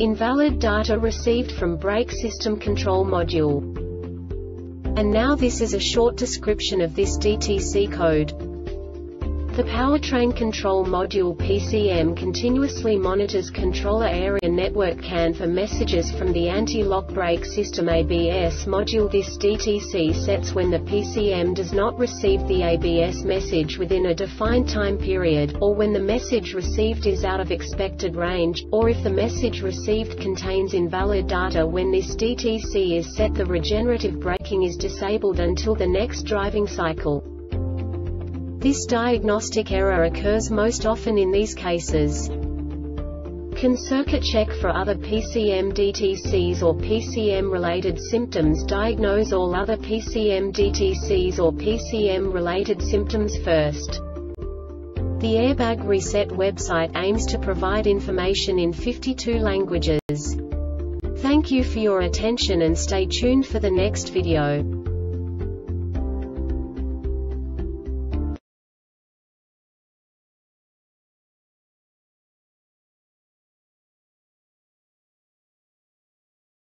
invalid data received from brake system control module. And now this is a short description of this DTC code. The powertrain control module PCM continuously monitors controller area network CAN for messages from the anti-lock brake system ABS module. This DTC sets when the PCM does not receive the ABS message within a defined time period, or when the message received is out of expected range, or if the message received contains invalid data. When this DTC is set, the regenerative braking is disabled until the next driving cycle. This diagnostic error occurs most often in these cases. Can circuit check for other PCM DTCs or PCM-related symptoms. Diagnose all other PCM DTCs or PCM-related symptoms first. The Airbag Reset website aims to provide information in 52 languages. Thank you for your attention and stay tuned for the next video.